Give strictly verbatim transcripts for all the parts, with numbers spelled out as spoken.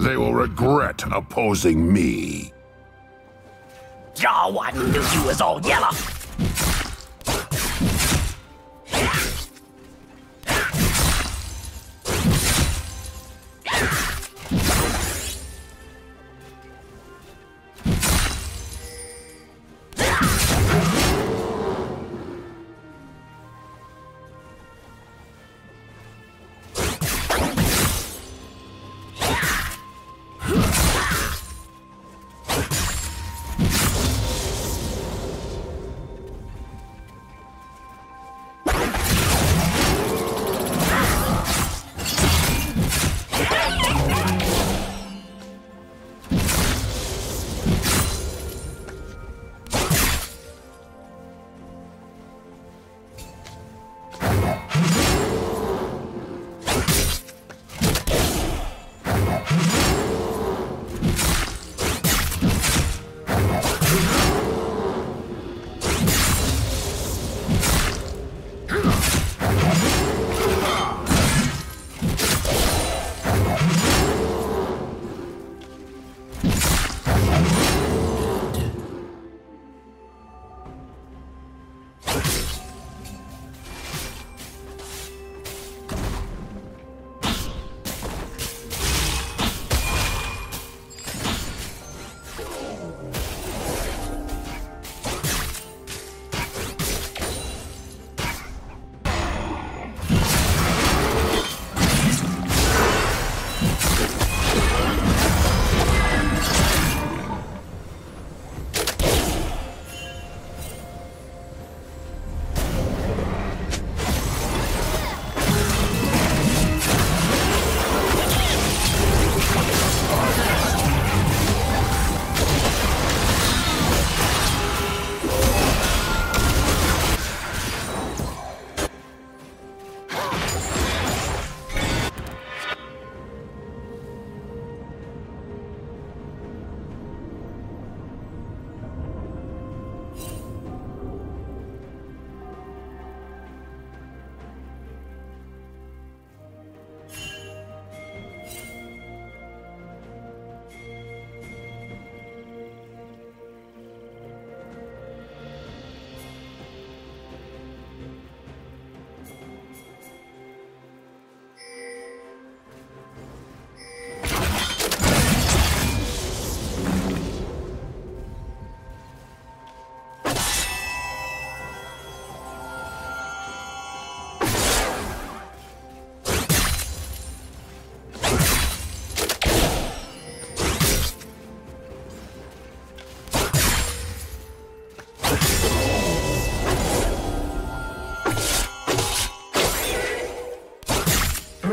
They will regret opposing me. Oh, I knew you was all yellow!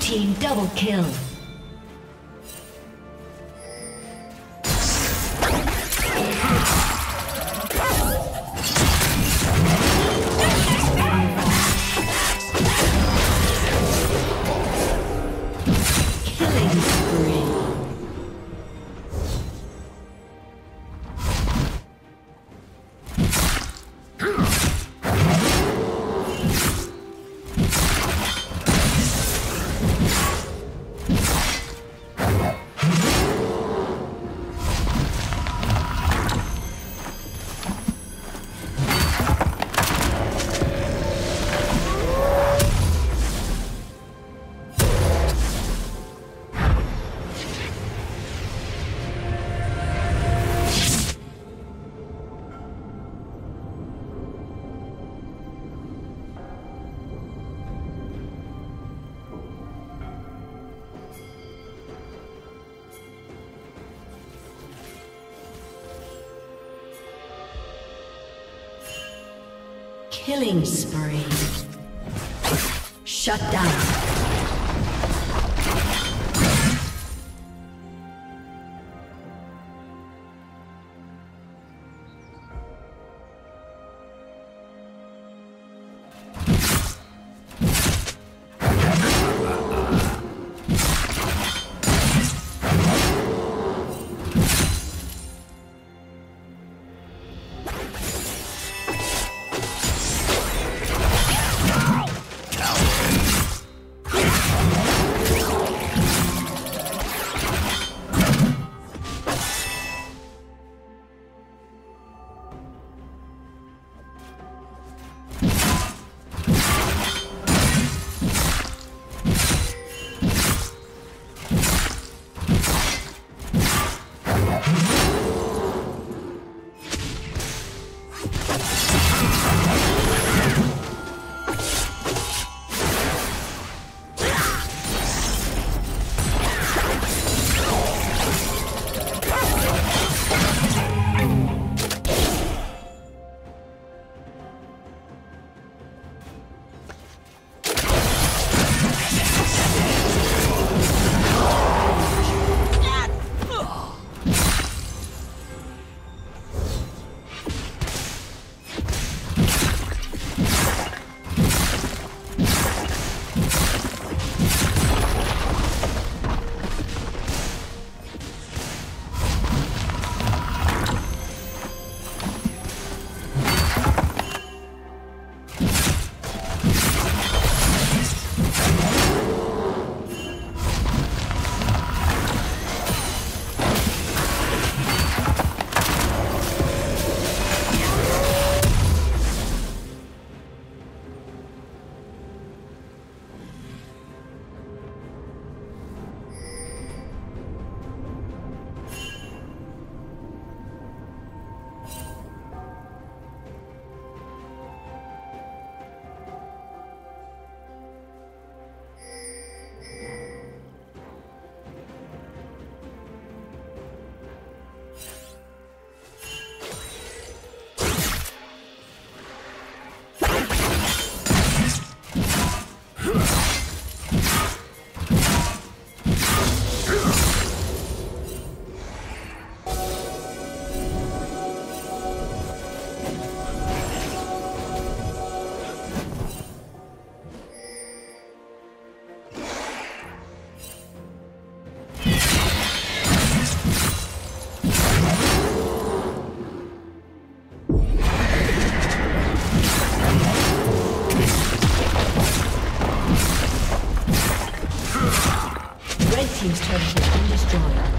Team double kill. Killing spree. Shut down. team's turret has been destroyed.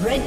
Red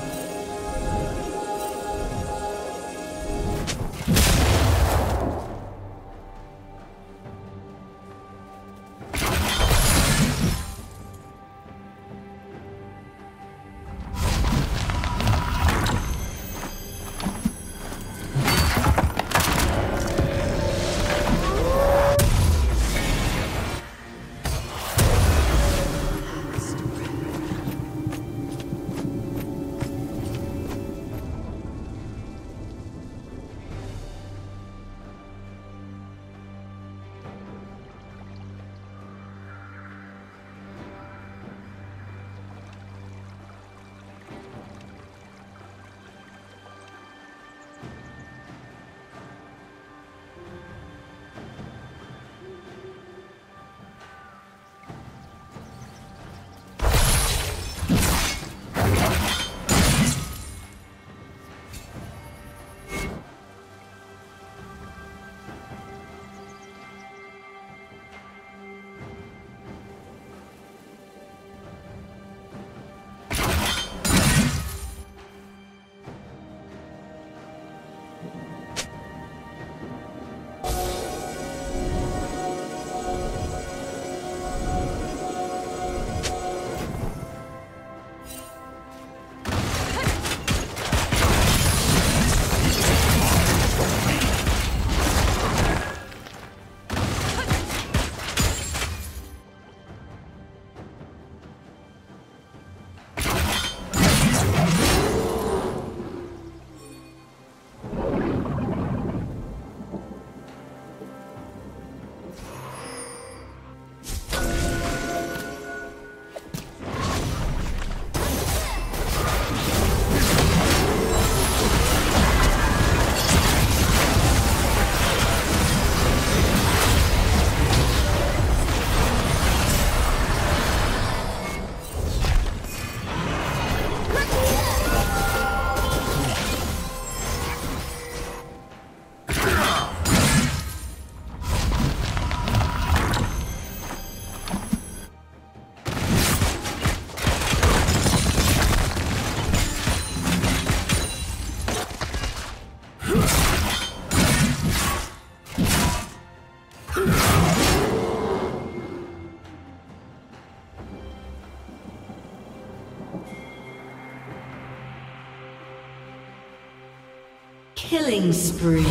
Killing spree.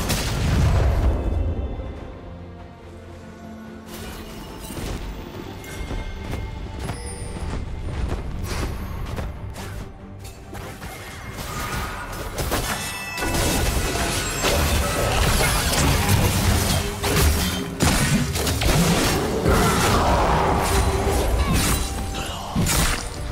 Blue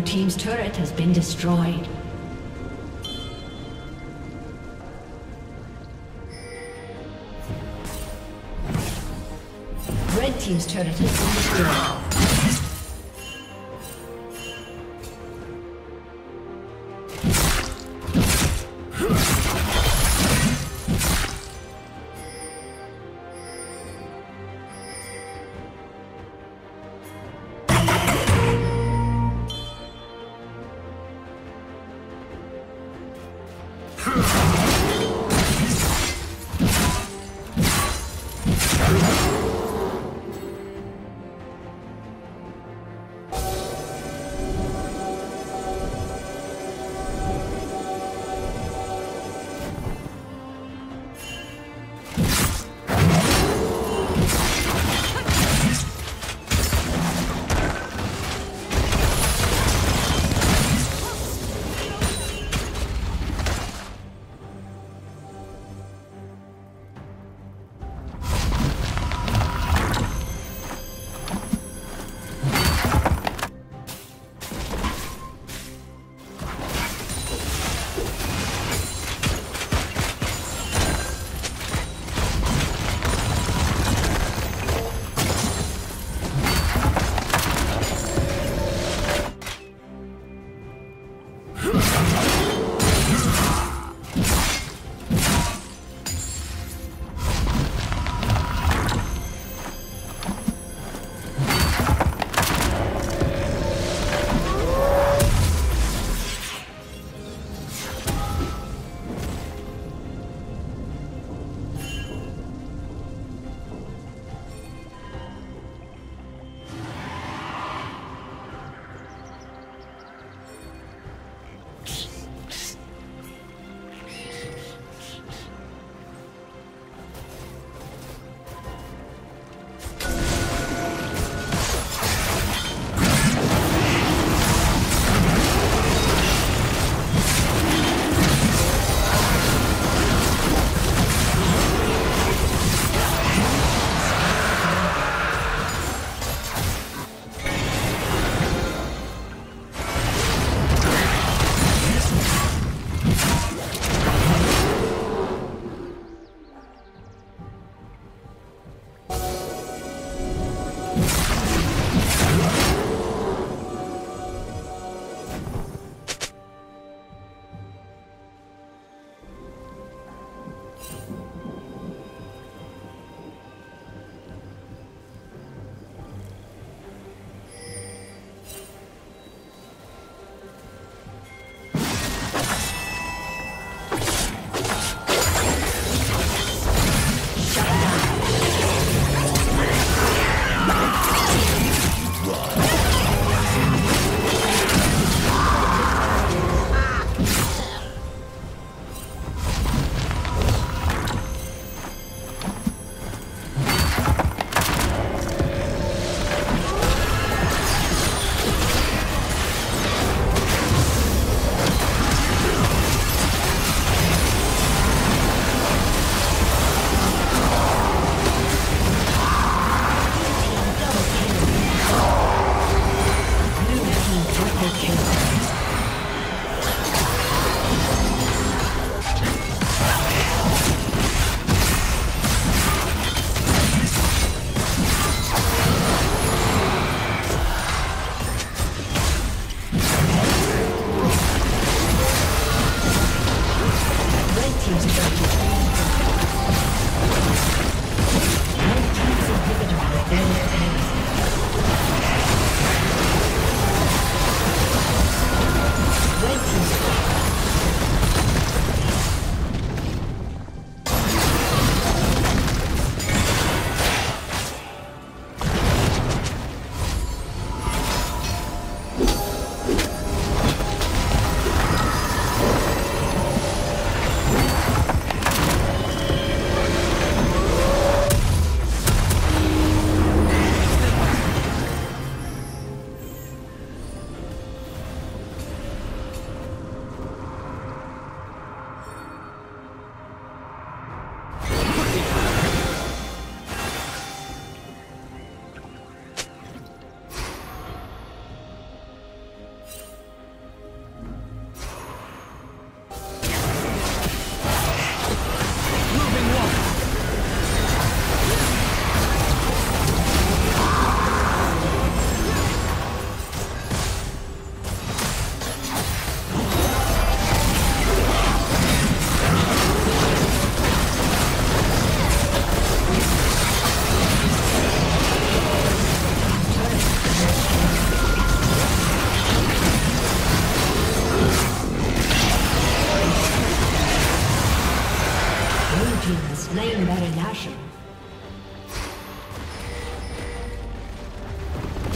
team's turret has been destroyed. Red team's turret has been destroyed.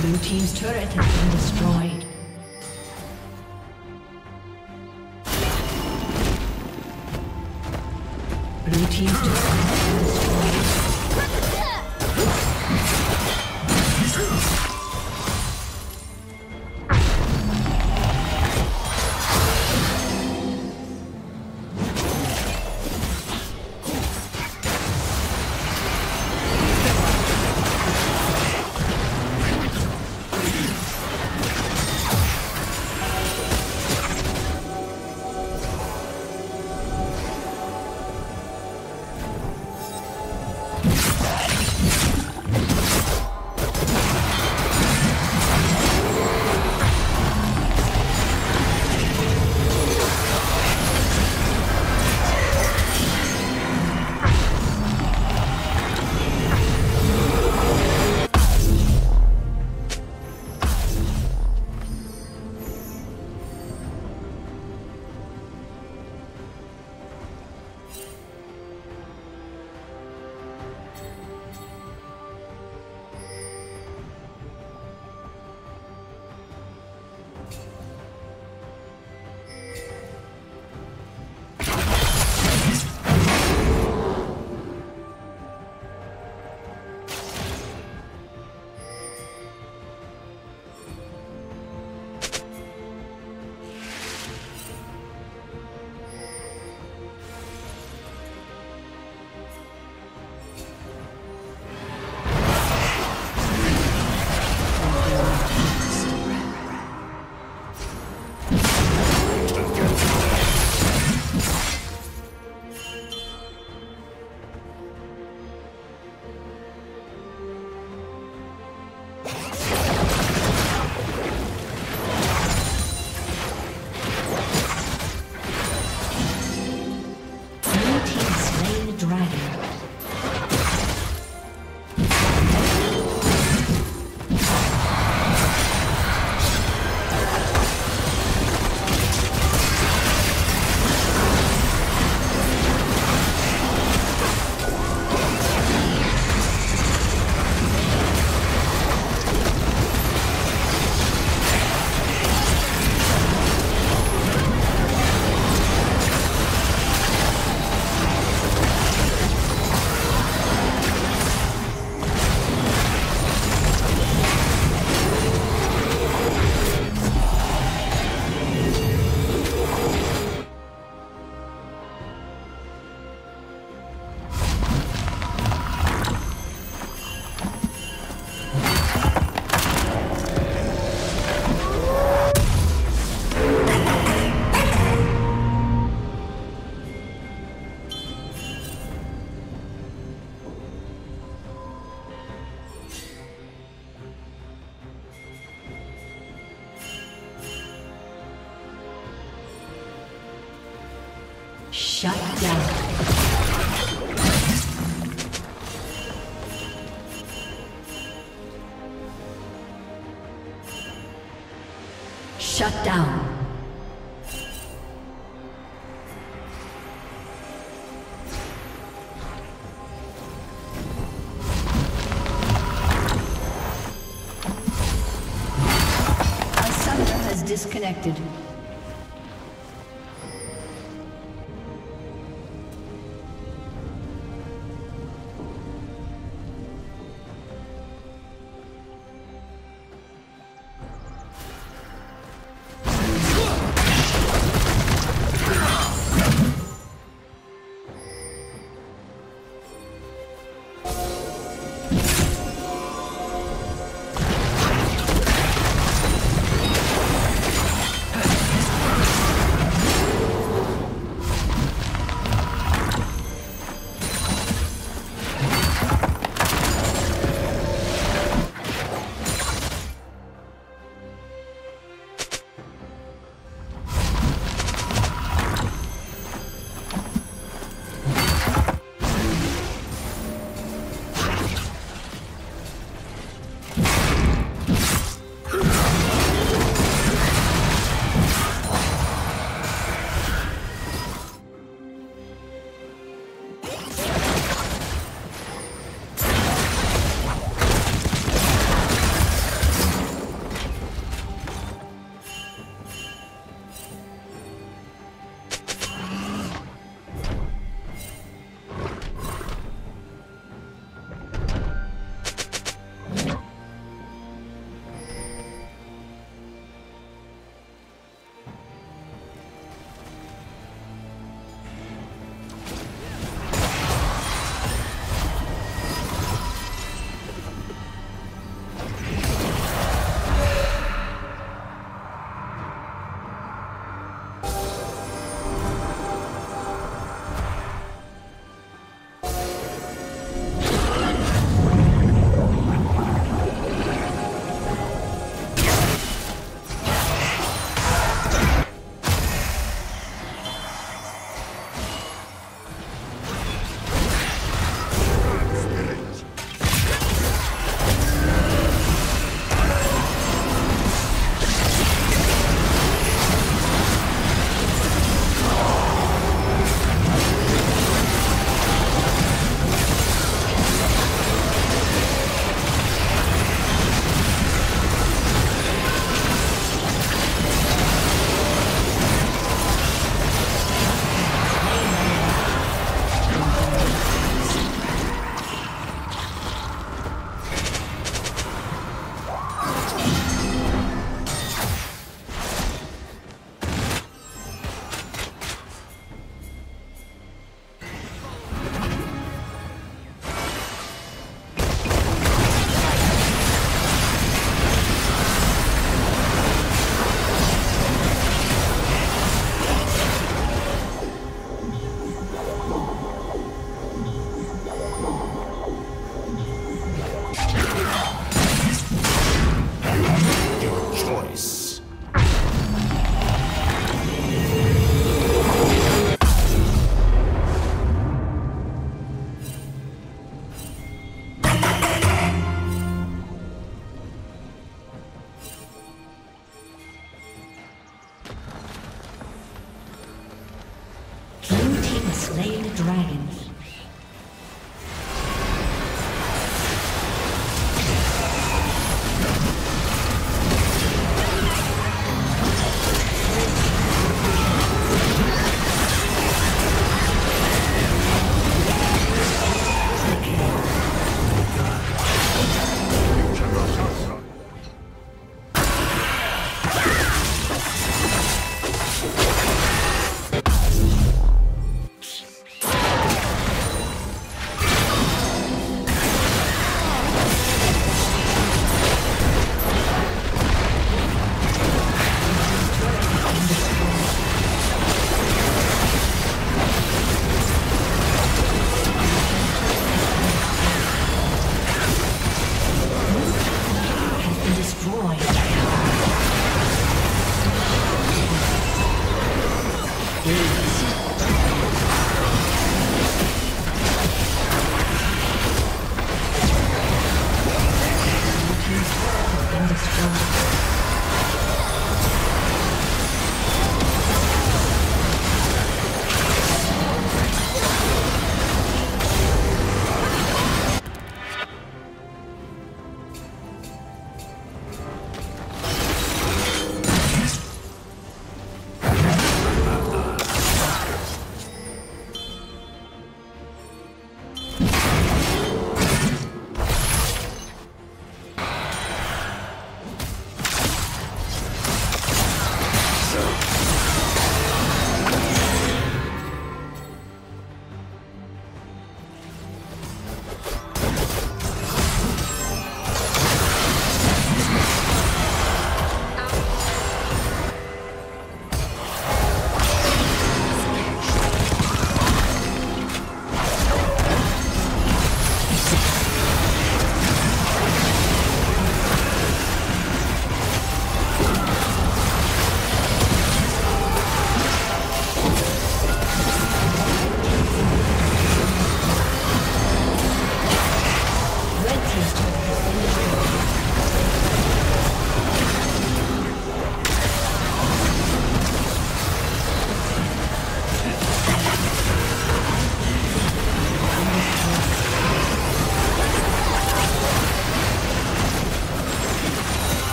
Blue team's turret has been destroyed. Blue team's turret has been destroyed. Shut down. Shut down. A summoner has disconnected.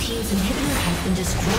Team's inhibitor has been destroyed.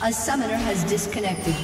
A summoner has disconnected.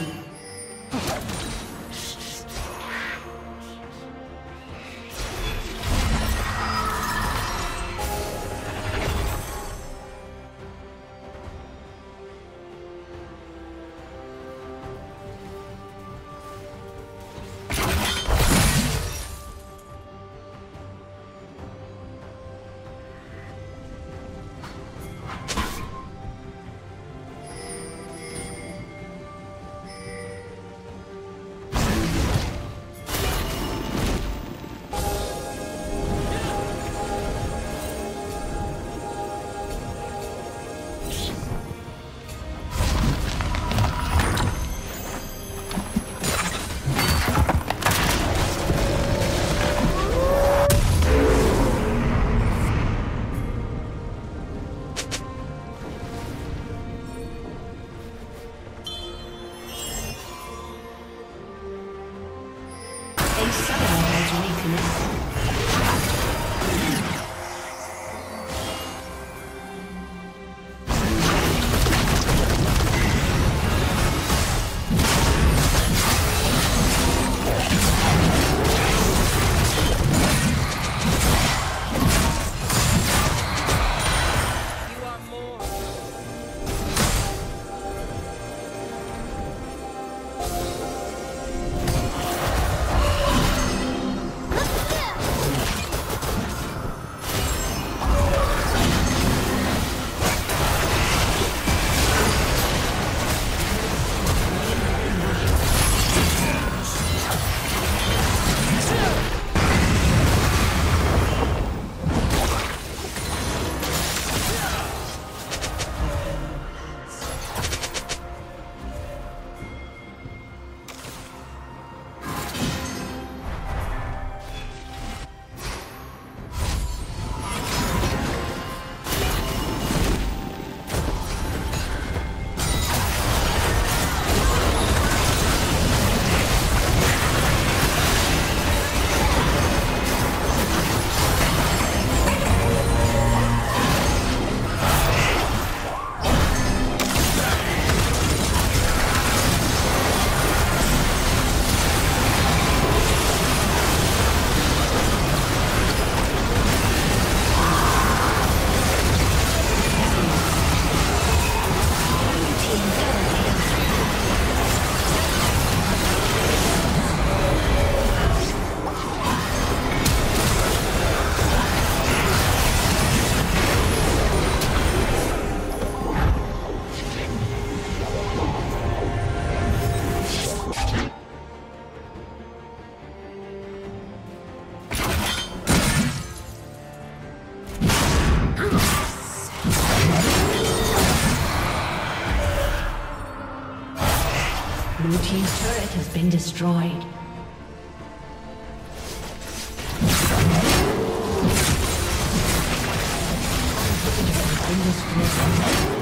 Let's go! Blue team's turret has been destroyed. Blue team's turret has been destroyed.